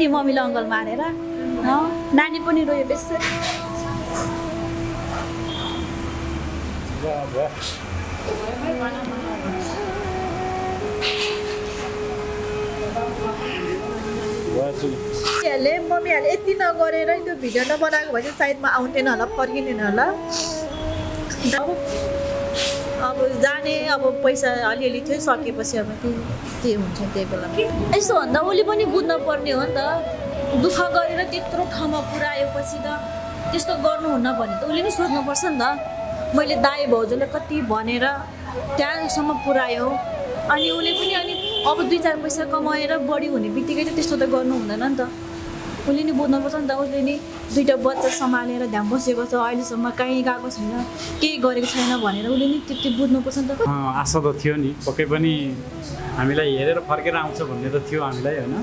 नि मम्मीले अङ्कल मारेर नानी पनि रोयो बेसरी। ले मम्मीले यति नगरेर त्यो भिडियो नबनाएको भए चाहिँ सायद म आउँथेन होला, फर्किनेन होला। अब जाने अब पैसा अलिअलि थियो, सकेपछि अब के हुन्छ त्यही बेला यसो भन्दा उसले पनि बुझ्न पर्ने हो नि त। दुःख गरेर त्यत्रो ठाउँमा पुर्याएपछि त त्यस्तो गर्नुहुन्न भने त उसले पनि सोच्नुपर्छ नि त। मैले दाइ भाउजूले कति भनेर त्यहाँसम्म पुर्यायो, अनि उसले पनि अनि अब दुई चार पैसा कमाएर बढी हुने बित्तिकै त त्यस्तो त गर्नु हुँदैन नि त। उसले नि बुझ्नुपर्छ नि त। उसले नि दुईवटा बच्चा सम्हालेर ध्यान बसेको छ, अहिलेसम्म कहीँ गएको छैन, केही गरेको छैन भनेर उसले नि त्यति बुझ्नुपर्छ नि त। आशा त थियो नि, पक्कै पनि हामीलाई हेरेर फर्केर आउँछ भन्ने त थियो हामीलाई होइन।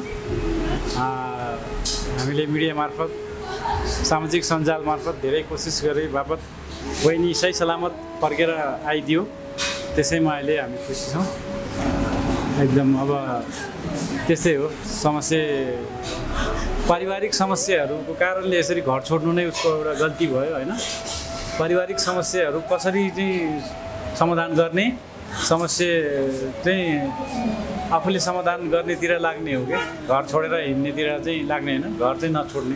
हामीले मिडिया मार्फत सामाजिक सञ्जाल मार्फत धेरै कोसिस गरे बापत बहिनी सही सलामत फर्केर आइदियो, त्यसैमा अहिले हामी खुसी छौँ एकदम। अब त्यस्तै हो, समस्या पारिवारिक समस्याहरूको कारणले यसरी घर छोड्नु नै उसको एउटा गल्ती भयो होइन। पारिवारिक समस्याहरू कसरी चाहिँ समाधान गर्ने, समस्या चाहिँ आफूले समाधान गर्नेतिर लाग्ने हो क्या, घर छोडेर हिँड्नेतिर चाहिँ लाग्ने होइन, घर चाहिँ नछोड्ने।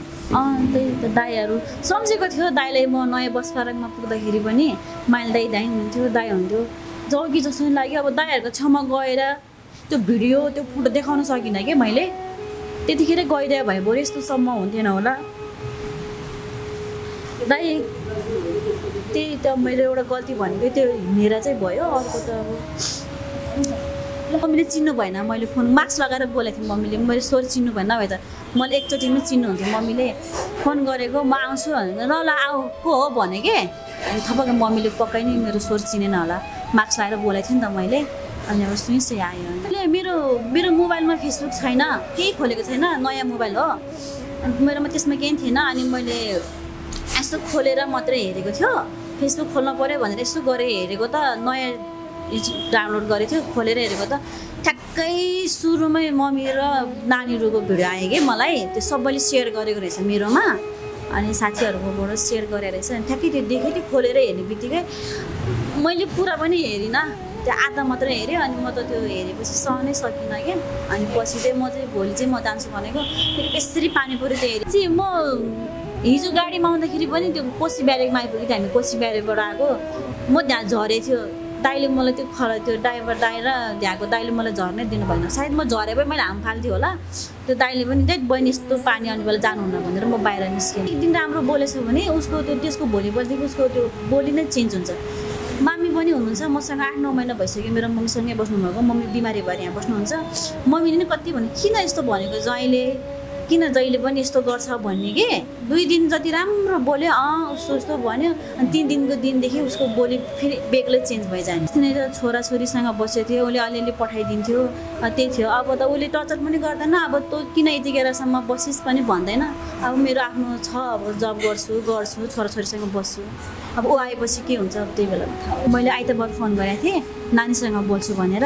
त्यही त दाईहरू सम्झेको थियो। दाईलाई म नयाँ बस फारकमा पुग्दाखेरि पनि माइल दाई हुनुहुन्थ्यो, दाई हुन्थ्यो, जगी जस्तो नि लाग्यो। अब दाईहरूको छेउमा गएर त्यो भिडियो त्यो फोटो देखाउन सकिनँ कि मैले, त्यतिखेर गइदिए भए बरु यस्तोसम्म हुन्थेन होला। दाई त्यही त मेरो एउटा गल्ती भनेको त्यो हिँडेर चाहिँ भयो। अर्को त अब मम्मीले चिन्नु भएन, मैले फोन मास्क लगाएर बोलेको थिएँ मम्मीले, मैले स्वर चिन्नु भएन भए त मैले एकचोटि पनि चिन्नुहुन्थ्यो। मम्मीले फोन गरेको म आउँछु भनेर, ल ल आऊ को हो भने के, अनि तपाईँको मम्मीले पक्कै नै मेरो स्वर चिनेन होला, मास्क लगाएर बोलेको थिएँ नि त मैले। अनि अब सुइसै आयो। त्यसले मेरो मेरो मोबाइलमा फेसबुक छैन, केही खोलेको छैन, नयाँ मोबाइल हो, अनि मेरोमा त्यसमा केही थिएन। अनि मैले यस्तो खोलेर मात्रै हेरेको थियो, फेसबुक खोल्नु पऱ्यो भनेर यसो गरेर हेरेको त नयाँ डाउनलोड गरेको थियो, खोलेर हेरेको त ठ्याक्कै सुरुमै मम्मी र नानीहरूको भिडियो आयो कि मलाई, त्यो सबैले सेयर गरेको रहेछ मेरोमा, अनि साथीहरूकोबाट सेयर गरेर रहेछ। अनि ठ्याक्कै त्यो देखेँ, त्यो खोलेर हेर्ने बित्तिकै मैले पुरा पनि हेरिनँ, त्यो आधा मात्रै हेऱ्यो। अनि म त त्यो हेरेपछि सहनै सकिनँ क्या, अनि पछि चाहिँ म चाहिँ भोलि चाहिँ म जान्छु भनेको फेरि यसरी पानीपुरी चाहिँ हेरेँ चाहिँ। म हिजो गाडीमा आउँदाखेरि पनि त्यो कोसी ब्यारेकमा आइपुग्यो, हामी कोसी ब्यारेकबाट आएको, म त्यहाँ झरेको थियो। दाइले मलाई त्यो त्यो ड्राइभर दाइ र त्यहाँको दाइले मलाई झर्नै दिनु भएन, सायद म झरे भए मैले हाम फाल्थ्यो होला। त्यो दाइले पनि त्यही बहिनी यस्तो पानी आउने बेला जानुहुन्न भनेर म बाहिर निस्केँ। एक दिन राम्रो बोलेछु भने उसको त्यो त्यसको भोलिपल्टदेखि उसको त्यो बोली नै चेन्ज हुन्छ। मामी पनि हुनुहुन्छ मसँग, 8-9 महिना भइसक्यो मेरो मम्मीसँगै बस्नुभएको, मम्मी बिमारी भएर यहाँ बस्नुहुन्छ। मम्मीले नै कति भन्यो, किन यस्तो भनेको जहिले, किन जहिले पनि यस्तो गर्छ भन्ने के। 2 दिन जति राम्रो बोल्यो, उस्तो उस्तो भन्यो, अनि 3 दिनको दिनदेखि उसको बोली फेरि बेग्लै चेन्ज भइजाने। किनकि छोराछोरीसँग बसेको थियो, उसले अलिअलि पठाइदिन्थ्यो, त्यही थियो। अब त उसले टचर पनि गर्दैन, अब तँ किन यतिखेरसम्म बसिस् पनि भन्दैन। अब मेरो आफ्नो छ, अब जब गर्छु छोराछोरीसँग बस्छु, अब ऊ आएपछि के हुन्छ अब त्यही बेला थाहा। मैले आइतबार फोन गरेको थिएँ नानीसँग बोल्छु भनेर,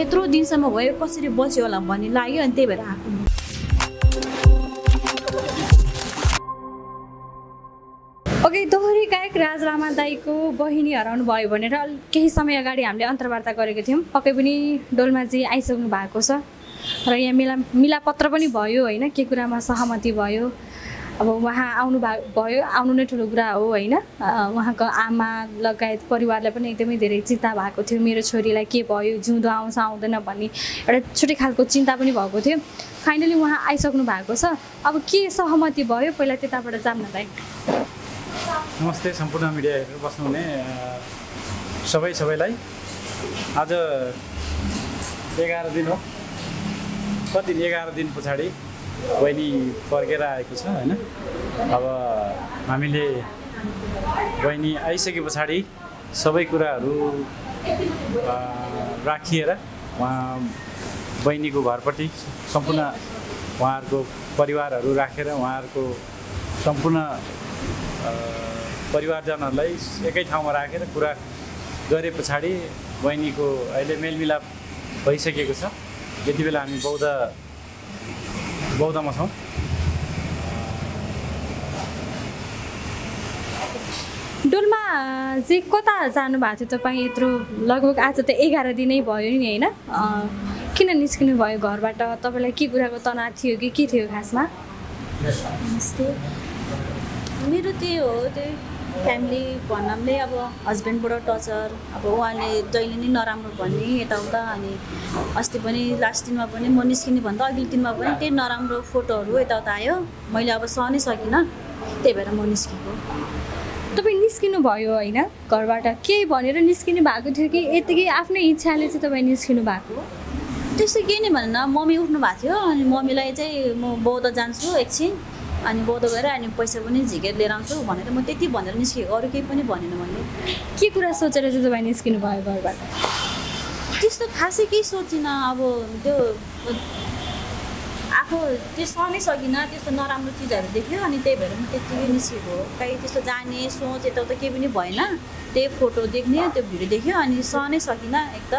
यत्रो दिनसम्म भयो कसरी बच्यो होला भन्ने लाग्यो, अनि त्यही भएर आएको। ओके, दोहोरि गायक राज लामा दाईको बहिनी हराउनु भयो भनेर केही समय अगाडि हामीले अन्तर्वार्ता गरेको थियौँ। पक्कै पनि डोल्माजी आइसक्नु भएको छ र यहाँ मिलापत्र पनि भयो होइन, के कुरामा सहमति भयो। अब उहाँ आउनु नै ठुलो कुरा हो होइन। उहाँको आमा लगायत परिवारलाई पनि एकदमै धेरै चिन्ता भएको थियो, मेरो छोरीलाई के भयो, जिउँदो आउँछ आउँदैन भन्ने एउटा छुट्टै खालको चिन्ता पनि भएको थियो। फाइनली उहाँ आइसक्नु भएको छ। अब के सहमति भयो पहिला त्यताबाट जान्न दाइ। नमस्ते सम्पूर्ण मिडिया हेरेर बस्नुहुने सबैलाई। आज 11 दिन हो, कति 11 दिन पछाडि पहिले फर्केर आएको छ हैन। अब हामीले बहिनी आइसके पछाडी सबै कुराहरु राखिएर वहाँ बहिनीको घरपट्टि सम्पूर्ण उहाँहरुको परिवारहरु राखेर उहाँहरुको सम्पूर्ण परिवारजनहरुलाई एकै ठाउँमा राखेर कुरा गरे पछाडी बहिनीको अहिले मेलमिलाप भइसकेको छ। यति बेला हामी बौद्धमा छौं। डोल्मा जी कता जानु भएको थियो तपाई? यत्रो लगभग आज त 11 दिनै भयो नि हैन, किन निस्किनु भयो घरबाट? तपाईलाई के कुराको तनाव थियो कि के थियो खासमा? मेरो त्यो हो त्यही फ्यामिली भन्नाले अब हस्बेन्डबाट टचर, अब उहाँले जहिले नै नराम्रो भन्ने यताउता, अनि अस्ति पनि लास्ट दिनमा पनि म निस्किने भन्दा अघिल्लो दिनमा पनि त्यही नराम्रो फोटोहरू यताउता आयो। मैले अब सहनै सकिनँ, त्यही भएर म निस्केको। तपाईँ निस्किनु भयो हैन घरबाट, केही भनेर निस्किनु भएको थियो कि यतिकै आफ्नै इच्छाले चाहिँ तपाईँ निस्किनु भएको? त्यस्तो केही नै भन्न, मम्मी उठ्नु भएको थियो अनि मम्मीलाई चाहिँ म बौद्ध जान्छु एकछिन अनि बौद्ध गएर अनि पैसा पनि झिकेर लिएर आउँछु भनेर म त्यति भनेर निस्केको, अरू केही पनि भनेन मैले। के कुरा सोचेर चाहिँ तपाईँ निस्किनु भयो घरबाट? त्यस्तो खासै केही सोचिनँ, अब त्यो आफू त्यो सहनै सकिनँ, त्यस्तो नराम्रो चिजहरू देख्यो अनि त्यही भएर म त्यतिकै निस्केको हो। कहीँ त्यस्तो जाने सोच यताउता केही पनि भएन, त्यही फोटो देख्ने त्यो भिडियो देख्यो अनि सहनै सकिनँ एक त,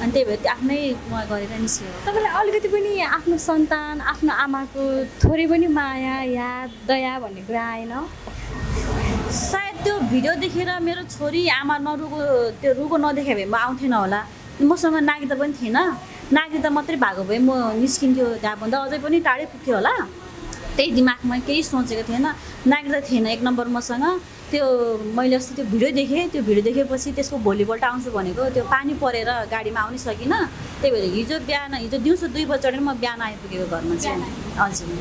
अनि त्यही भएर आफ्नै म गरेर निस्केँ। तपाईँलाई अलिकति पनि आफ्नो सन्तान आफ्नो आमाको थोरै पनि माया याद दया भन्ने कुरा आएन? सायद त्यो भिडियो देखेर मेरो छोरी आमा नरुगो त्यो रुगो नदेखे भए म आउँथेन होला, मसँग नागिता पनि थिएन, नागिता मात्रै भएको भए म निस्किन्थ्यो त्यहाँभन्दा अझै पनि टाढै पुग्थ्यो होला। त्यही दिमागमा केही सोचेको थिएन, नागिता थिएन एक नम्बर मसँग। त्यो मैले अस्ति त्यो भिडियो देखेँ, त्यो भिडियो देखेपछि त्यसको भोलिपल्ट आउँछु भनेको, त्यो पानी परेर गाडीमा आउनै सकिनँ, त्यही भएर हिजो बिहान हिजो दिउँसो 2 बजे चढेर म बिहान आइपुगेको घरमा चाहिँ। हजुर,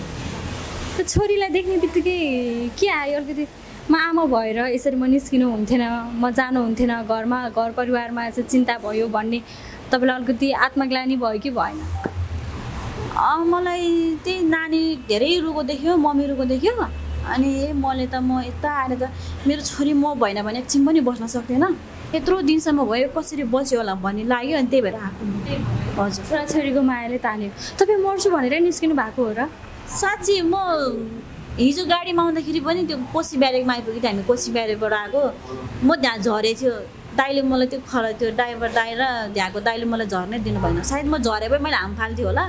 त्यो छोरीलाई देख्ने बित्तिकै के आयो अलिकति म आमा भएर यसरी म निस्किनु हुन्थेन, म जानु हुन्थेन, घरमा घर परिवारमा चाहिँ चिन्ता भयो भन्ने तपाईँलाई अलिकति आत्मग्लानी भयो कि भएन? मलाई त्यही नानी धेरै रुगो देख्यो, मम्मी रुगो देख्यो अनि मैले त म यता आएर त मेरो छोरी म भएन भने एकछिन पनि बस्न सक्दैन, यत्रो दिनसम्म भयो कसरी बस्यो होला भन्ने लाग्यो अनि त्यही भएर आएको। हजुर, छोराछोरीको मायाले तान्यो। तपाईँ मर्छु भनेर निस्किनु भएको हो र? साँच्ची म हिजो गाडीमा आउँदाखेरि पनि त्यो कोशी ब्यारेकमा आइपुग्यो, हामी कोशी ब्यारेकबाट आएको, म त्यहाँ झरेको थियो, दाइले मलाई त्यो त्यो ड्राइभर दाइ र त्यहाँको दाइले मलाई झर्नै दिनु भएन, सायद म झरे भए मैले हाम फाल्थ्यो होला।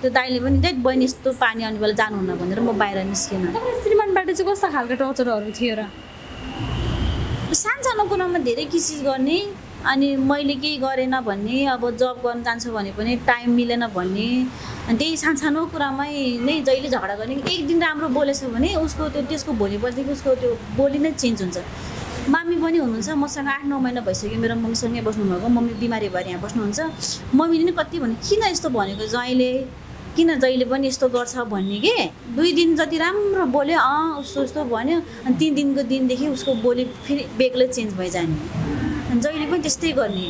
त्यो दाइले पनि त्यही बहिनी यस्तो पानी आउने बेला जानुहुन्न भनेर म बाहिर निस्किनँ। श्रीमानबाट चाहिँ कस्तो खालको टर्चरहरू थियो र? सानसानो कुरामा धेरै किसिस गर्ने अनि मैले केही गरेन भन्ने, अब जब गर्न जान्छु भने पनि टाइम मिलेन भन्ने, अनि त्यही सानसानो कुरामै नै जहिले झगडा गर्ने। एक दिन राम्रो बोलेछ भने उसको त्यो त्यसको भोलिपल्टदेखि उसको त्यो बोली नै चेन्ज हुन्छ। मम्मी पनि हुनुहुन्छ मसँग 8-9 महिना भइसक्यो, मेरो मम्मीसँगै बस्नुभएको, मम्मी बिमारी भएर यहाँ बस्नुहुन्छ। मम्मीले नि कति भन्यो किन यस्तो भनेको, किन जहिले पनि यस्तो गर्छ भन्ने के 2 दिन जति राम्रो बोल्यो, उस्तो उस्तो भन्यो अनि 3 दिनको दिनदेखि उसको बोली फेरि बेग्लै चेन्ज भइजाने, जहिले पनि त्यस्तै गर्ने।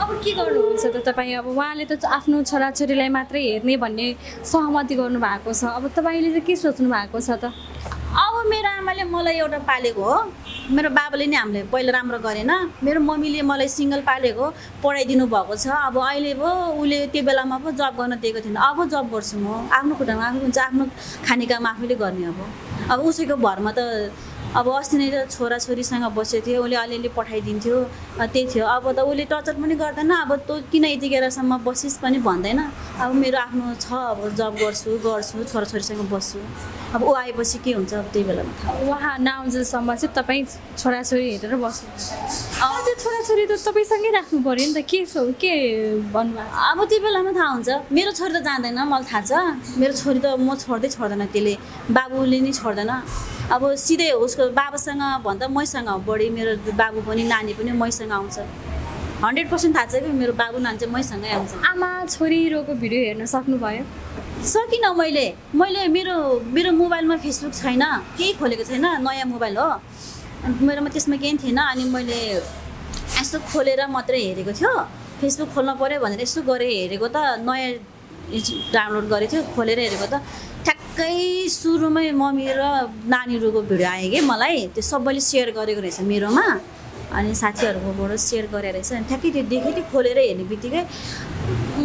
अब के गर्नुहुन्छ त तपाईँ? अब उहाँले त आफ्नो छोराछोरीलाई मात्रै हेर्ने भन्ने सहमति गर्नुभएको छ, अब तपाईँले त के सोच्नु भएको छ त? अब मेरो आमाले मलाई एउटा पालेको हो, मेरो बाबाले नै हामीले पहिला राम्रो गरेन, मेरो मम्मीले मलाई सिङ्गल पालेको पढाइदिनु भएको छ, अब अहिले पो उसले त्यो बेलामा पो जब गर्न दिएको थिएन, अब जब गर्छु म आफ्नो खुट्टामा आफै हुन्छ, आफ्नो खाने काम आफैले गर्ने। अब उसैको भरमा त अब अस्ति नै त छोराछोरीसँग बसेको थियो, उसले अलिअलि पठाइदिन्थ्यो त्यही थियो, अब त उसले टचर पनि गर्दैन, अब तँ किन यतिखेरसम्म बसिस् पनि भन्दैन। अब मेरो आफ्नो छ, अब जब गर्छु छोराछोरीसँग बस्छु, अब ऊ आएपछि के हुन्छ अब त्यही बेलामा थाहा। उहाँ नआउन्जेलसम्म चाहिँ तपाईँ छोराछोरी हेरेर बस्नुहुन्छ? अब त्यो छोराछोरी त तपाईँसँगै राख्नु पऱ्यो नि त, के भन्नुभएको? अब त्यो बेलामा थाहा हुन्छ। मेरो छोरी त जाँदैन, मलाई थाहा छ, मेरो छोरी त म छोड्दैन, त्यसले बाबुले नि छोड्दैन, अब सिधै उसको बाबासँग भन्दा मैसँग बढी, मेरो बाबु पनि नानी पनि मैसँग आउँछ, 100% थाहा छ कि मेरो बाबु नानी चाहिँ मैसँगै आउँछ। आमा छोरी रोको भिडियो हेर्न सक्नुभयो? सकिनँ, मैले मेरो मोबाइलमा फेसबुक छैन, केही खोलेको छैन, नयाँ मोबाइल हो मेरोमा, त्यसमा केही थिएन अनि मैले यस्तो खोलेर मात्रै हेरेको थियो, फेसबुक खोल्नु पऱ्यो भनेर यसो गरेर हेरेको त नयाँ डाउनलोड गरेको थियो, खोलेर हेरेको त ठ्याक्क ठ्याक्कै सुरुमै मम्मी र नानीहरुको भिडियो आए के मलाई त्यो सबैले शेयर गरेको रहेछ मेरोमा अनि साथीहरुकोबाट शेयर गरे रहेछ अनि ठ्याक्कै त्यो देखे त्यो खोलेर हेर्ने बित्तिकै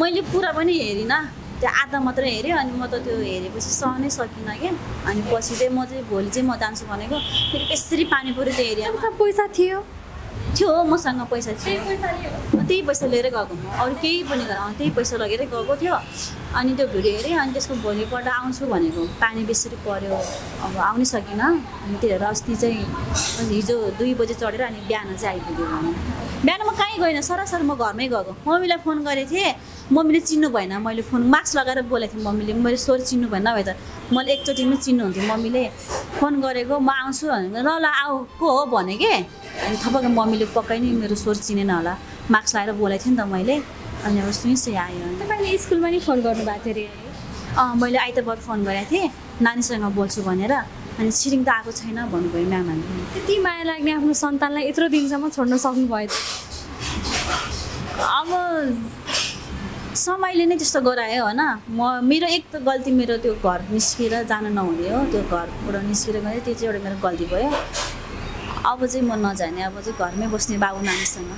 मैले पुरा पनि हेरिन त्यो आधा मात्र हेरे अनि म त त्यो हेरेपछि सहनै सकिन के अनि पछि चाहिँ म चाहिँ भोलि चाहिँ म जान्छु भनेको फेरि यसरी पानी पुरै त्यो एरियामा पैसा थियो थियो मसँग पैसा थियो त्यही पैसा लिएर गएको म अरु केही पनि गर्न त्यही पैसा लगेर गएको थियो अनि त्यो भिडियो हेरे अनि त्यसको भोलिपल्ट आउँछु भनेको पानी बेसी पर्यो अब आउनै सकिन अनि त्यही अस्ति चाहिँ हिजो 2 बजे चढेर अनि बिहान चाहिँ आइपुग्यो भने बिहान म कहीँ गएन सरासर म घरमै गएको मम्मीलाई फोन गरेथे मम्मीले चिन्नु भएन मैले फोन मास्क लगाएर बोलेथे मम्मीले मैले स्वर चिन्नु भएन नभए त मैले एकचोटी पनि चिन्नु हुन्थ्यो मम्मीले फोन गरेको म आउँछु भनेर ल आऊ को हो भने के अनि थपक्क मम्मीले पक्कै नि मेरो स्वर चिनेन होला मास्क लगाएर बोलेथे नि त मैले अनि अब सुइसै आयो तपाईले स्कुलमा नि फोन गर्नु भएको थियो अ मैले आइतबार फोन गरेको थिएँ नानीसँग बोल्छु भनेर अनि छिरिङ त आएको छैन भन्नुभयो म्यामले त्यति माया लाग्ने आफ्नो सन्तानलाई यत्रो दिनसम्म छोड्न सक्नु भयो अब समयले नै त्यस्तो गरायो हैन म मेरो एक त गल्ती मेरो त्यो घर निस्केर जान नहुने हो त्यो घरबाट निस्केर गए त्यो चाहिँ एउटा मेरो गल्ती भयो अब चाहिँ म नजाने अब चाहिँ घरमै बस्ने बाबु नानीसँग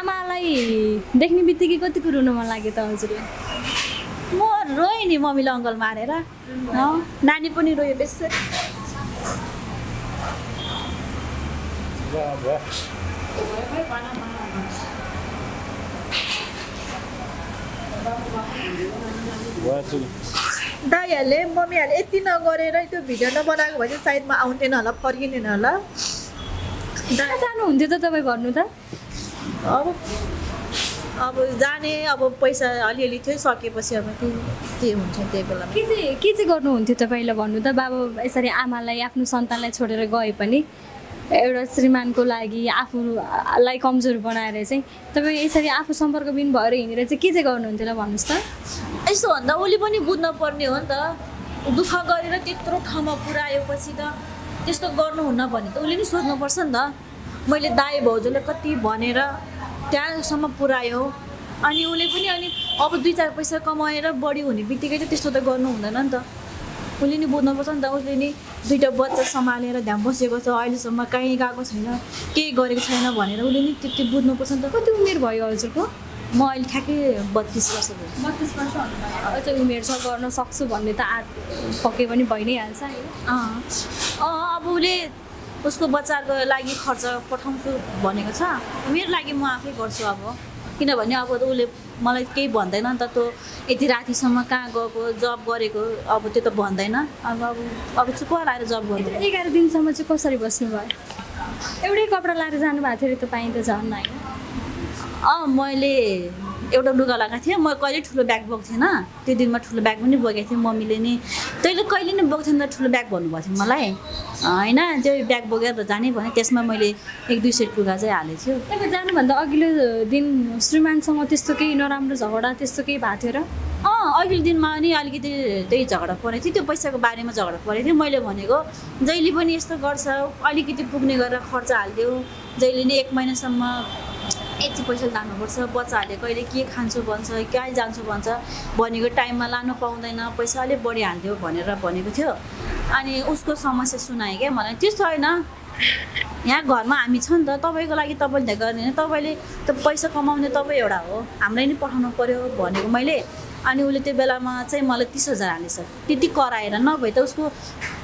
आमालाई देख्ने बित्तिकै कतिको रुन मन लाग्यो त हजुरले म रोए नि मम्मीले अंकल मारेर नानी पनि रोयो त्यसै दाइले मम्मीले यति नगरेर त्यो भिडियो नबनाएको भए चाहिँ सायद म आउँदैन होला फर्किनेन होला दाइ जानु हुन्थ्यो त तपाई भन्नु त अब जाने अब पैसा अलिअलि थियो सकेपछि अब के हुन्छ त्यही बेला के चाहिँ गर्नुहुन्थ्यो तपाईले भन्नु त बाबु यसरी आमालाई आफ्नो सन्तानलाई छोडेर गए पनि एउटा श्रीमानको लागि आफूलाई कमजोर बनाएर चाहिँ तपाई यसरी आफू सम्पर्क बिन भएर हिनेर चाहिँ के चाहिँ गर्नुहुन्थ्यो ल भन्नुस् त यस्तो भन्दा ओली पनि बुझ्न पर्ने हो नि त दुःख गरेर त्यत्रो ठाउँमा पुर्याएपछि त त्यस्तो गर्नुहुन्न भने त ओली नि सोच्नु पर्छ नि त मैले दाइ भाउजूले कति भनेर त्यहाँसम्म पुर्यायो अनि ओली पनि अनि अब 2-4 पैसा कमाएर बढी हुने बित्तिकै त त्यस्तो त गर्नु हुँदैन नि त उले नि बुझ्नु पर्छ नि त उसले नि दुईटा बच्चा सम्हालेर ध्यान बसेको छ अहिलेसम्म कहीँ गएको छैन केही गरेको छैन भनेर उसले नि त्यति बुझ्नु पर्छ नि त कति उमेर भयो हजुरको म अहिले ठ्याक्कै 32 वर्ष भयो 32 वर्ष अझ उमेर छ गर्न सक्छु भन्ने त पक्कै पनि भइ नै हाल्छ अब उसले उसको बच्चाको लागि खर्च पठाउँछु भनेको छ मेरो लागि म आफै गर्छु अब किनभने अब उसले मलाई केही भन्दैन नि त त्यो यति रातिसम्म कहाँ गएको जब गरेको अब त्यो त भन्दैन अब अब अब चुप लाएर जब गर्नु 11 दिनसम्म चाहिँ कसरी बस्नु भयो एउटै कपडा लाएर जानु भएको थियो तपाईँ त झन् हैन मैले एउटा लुगा लगाएको थिएँ म कहिले ठुलो ब्याग बोक्थेन त्यो दिनमा ठुलो ब्याग पनि बोकेको थिएँ मम्मीले नि तैँले कहिले नि बोक्थेन त ठुलो ब्याग भन्नुभएको थियो मलाई हैन त्यो ब्याग बोकेर जानै भने त्यसमा मैले 1-2 सेट लुगा चाहिँ हाले थियो तपाईँ जानुभन्दा अघिल्लो दिन श्रीमानसँग त्यस्तो केही नराम्रो झगडा त्यस्तो केही भएको थियो र अघिल्लो दिनमा नि अलिकति त्यही झगडा परेको थियो त्यो पैसाको बारेमा झगडा परेको थियो मैले भनेको जहिले पनि यस्तो गर्छ अलिकति पुग्ने गरेर खर्च हाल्देऊ जहिले नि 1 महिनासम्म यति पैसा लानुपर्छ बच्चाहरूले कहिले के खान्छु भन्छ कहाँ जान्छु भन्छ भनेको टाइममा लानु पाउँदैन पैसा अलि बढी हाल्दियो भनेर भनेको थियो अनि उसको समस्या सुनाए के मलाई त्यस्तो हैन यहाँ घरमा हामी छ नि त तपाईको लागि तपाईले गर्ने तपाईले त पैसा कमाउने तपाई एउटा हो हामीलाई नि पठाउनु पर्यो भनेको मैले अनि उले त्यो बेलामा चाहिँ मलाई 30,000 हालेछ त्यति कराएर नभए त उसको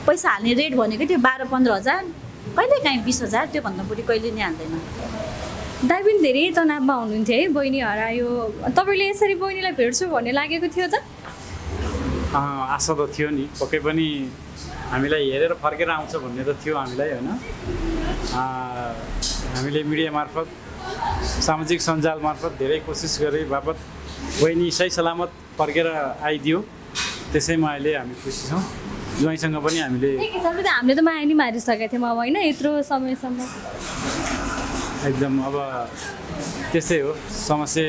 पैसा हाल्ने रेट भनेको त्यो 12-15,000 कहिले काहीँ 20,000 त्यो भन्दा बढी कहिले नि हाल्दैन दाइ पनि धेरै तनावमा हुनुहुन्थ्यो है बहिनी हरायो तपाईले यसरी बहिनीलाई भेट्छु भन्ने लागेको थियो त आशा त थियो नि पक्कै पनि हामीलाई हेरेर फर्केर आउँछ भन्ने त थियो हामीलाई हैन हामीले मिडिया मार्फत सामाजिक सञ्जाल मार्फत धेरै कोसिस गरे बापत बहिनी सही सलामत फर्केर आइदियो त्यसैमा अहिले हामी खुसी छौँ ज्वाइँसँग पनि हामीले एक हिसाबले त हामीले त माया नि मारिसकेको थियौँ अब हैन यत्रो समयसम्म एकदम अब त्यसै हो समस्या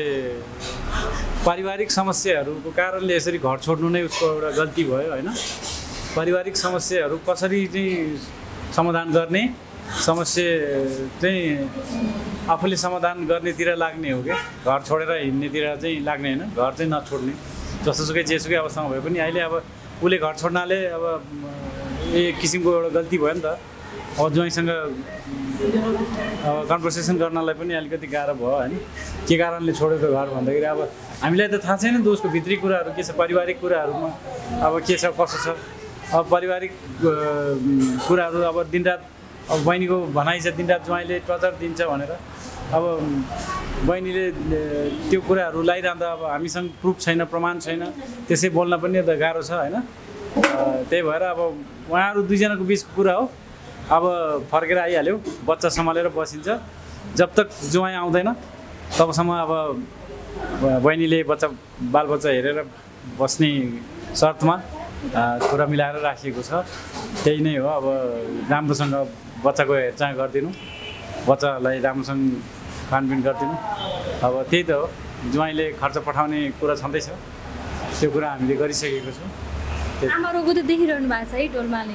पारिवारिक समस्याहरुको कारणले यसरी घर छोड्नु नै उसको एउटा गल्ती भयो हैन पारिवारिक समस्याहरु कसरी चाहिँ समाधान गर्ने समस्या चाहिँ आफूले समाधान गर्नेतिर लाग्ने हो के घर छोडेर हिड्नेतिर चाहिँ लाग्ने हैन घर चाहिँ नछोड्ने जसोसुकै जेसुकै अवस्थामा भए पनि अहिले अब उले घर छोड्नाले अब एक किसिमको एउटा गल्ती भयो नि त। अब ज्वाइँसँग कन्भर्सेसन गर्नलाई पनि अलिकति गाह्रो भयो हैन, के कारणले छोडेको घर भन्दाखेरि अब हामीलाई त थाहा छैन दोस्को भित्री कुराहरू के छ, पारिवारिक कुराहरूमा अब के छ कसो छ। अब पारिवारिक कुराहरू अब दिनरात अब बहिनीको भनाइ छ दिनरात ज्वाइँले टचर दिन्छ भनेर, अब बहिनीले त्यो कुराहरू लगाइरहँदा अब हामीसँग प्रुफ छैन, प्रमाण छैन, त्यसै बोल्न पनि त गाह्रो छ हैन। त्यही भएर अब उहाँहरू दुईजनाको बीचको कुरा हो। अब फर्केर आइहाल्यो, बच्चा सम्हालेर बसिन्छ, जब तक ज्वाइँ आउँदैन तबसम्म अब बहिनीले बच्चा बालबच्चा हेरेर बस्ने शर्तमा कुरा मिलाएर राखिएको छ। त्यही नै हो, अब राम्रोसँग बच्चाको हेरचाह गरिदिनु, बच्चालाई राम्रोसँग खानपिन गरिदिनु। अब त्यही त हो, ज्वाइँले खर्च पठाउने कुरा छँदैछ, त्यो कुरा हामीले गरिसकेको छौँ। आमा रोगो त देखिरहनु भएको छ है डोल्माले,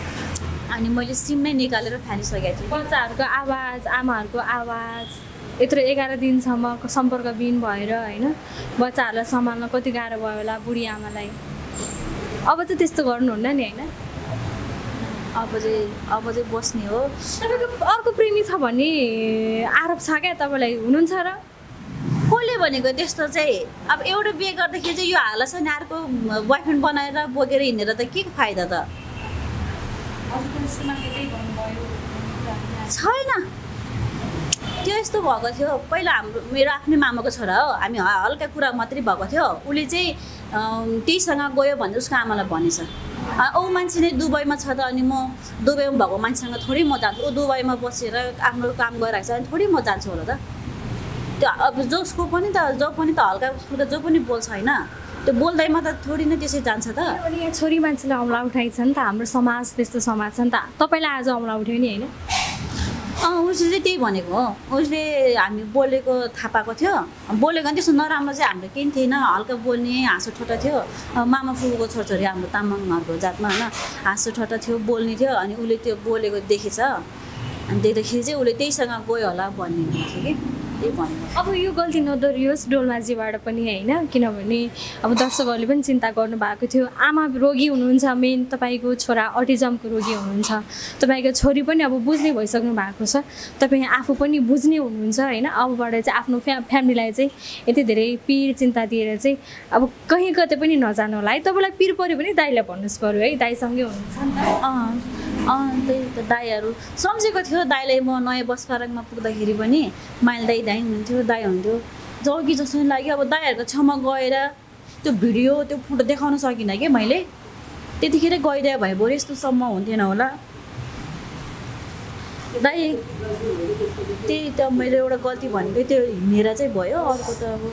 अनि मैले सिम नै निकालेर फालिसकेको थिएँ। बच्चाहरूको आवाज, आमाहरूको आवाज, यत्रो 11 दिनसम्म सम्पर्कविहीन भएर होइन, बच्चाहरूलाई सम्हाल्न कति गाह्रो भयो होला बुढी आमालाई। अब चाहिँ त्यस्तो गर्नुहुन्न नि होइन, अब चाहिँ बस्ने हो। तपाईँको अर्को प्रेमी छ भन्ने आरोप छ क्या तपाईँलाई, हुनुहुन्छ र? कसले भनेको त्यस्तो चाहिँ? अब एउटा बिहे गर्दाखेरि चाहिँ यो हाला छ नि, अर्को बोयफ्रेन्ड बनाएर बोकेर हिँडेर त के फाइदा त छैन। त्यो यस्तो भएको थियो, पहिला हाम्रो मेरो आफ्नै मामाको छोरा हो, हामी हल्का कुरा मात्रै भएको थियो, उसले चाहिँ त्यहीसँग गयो भनेर उसको आमालाई भनेछ। औ मान्छे नै दुबईमा छ त, अनि म दुबईमा भएको मान्छेसँग थोरै म जान्छु, ऊ दुबईमा बसेर आफ्नो काम गरिरहेको छ अनि थोरै म जान्छु होला त। त्यो अब जसको पनि त जो पनि त हल्का कुरा जो पनि बोल्छ होइन, त्यो बोल्दैमा त थोरै नै त्यसै जान्छ त। अनि यहाँ छोरी मान्छेलाई औँला उठाइन्छ नि त, हाम्रो समाज त्यस्तो समाज छ नि त। तपाईँलाई आज औँला उठ्यो नि होइन? उसले चाहिँ त्यही भनेको हो, उसले हामी बोलेको थाहा पाएको थियो, बोलेको नि त्यस्तो नराम्रो चाहिँ हाम्रो केही थिएन, हल्का बोल्ने, हाँसो ठट्टा थियो। मामा फुपूको छोरछोरी हाम्रो तामाङहरूको जातमा होइन, हाँसो ठट्टा थियो, बोल्ने थियो, अनि उसले त्यो बोलेको देखेछ, अनि देख्दाखेरि चाहिँ उसले त्यहीसँग गयो होला भन्ने थियो कि। अब यो गल्ती नदोहोरियोस् डोल्माजीबाट पनि होइन, किनभने अब दर्शकहरूले पनि चिन्ता गर्नुभएको थियो। आमा रोगी हुनुहुन्छ, मेन तपाईँको छोरा अटिजमको रोगी हुनुहुन्छ, तपाईँको छोरी पनि अब बुझ्ने भइसक्नु भएको छ, तपाईँ आफू पनि बुझ्ने हुनुहुन्छ होइन। अबबाट चाहिँ आफ्नो फ्यामिलीलाई चाहिँ यति धेरै पीर चिन्ता दिएर चाहिँ अब कहीँ कतै पनि नजानु होला है। तपाईँलाई पीर पऱ्यो भने दाइलाई भन्नुहोस् पऱ्यो है, दाइसँगै हुनुहुन्छ नि त। त्यही त, दाईहरू सम्झेको थियो। दाईलाई म नयाँ बसपाराङमा पुग्दाखेरि पनि माइल दाई हुनुहुन्थ्यो, दाई हुनुहुन्थ्यो, जगी जस्तो लाग्यो। अब दाईहरूको छेउमा गएर त्यो भिडियो त्यो फोटो देखाउन सकिनँ कि मैले, त्यतिखेर गइदिए भए बरु यस्तोसम्म हुन्थेन होला। दाई त्यही त, मैले एउटा गल्ती भनेको त्यो हिँडेर चाहिँ भयो, अर्को त अब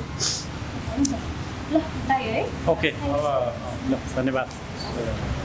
ल दाई है। ओके, धन्यवाद।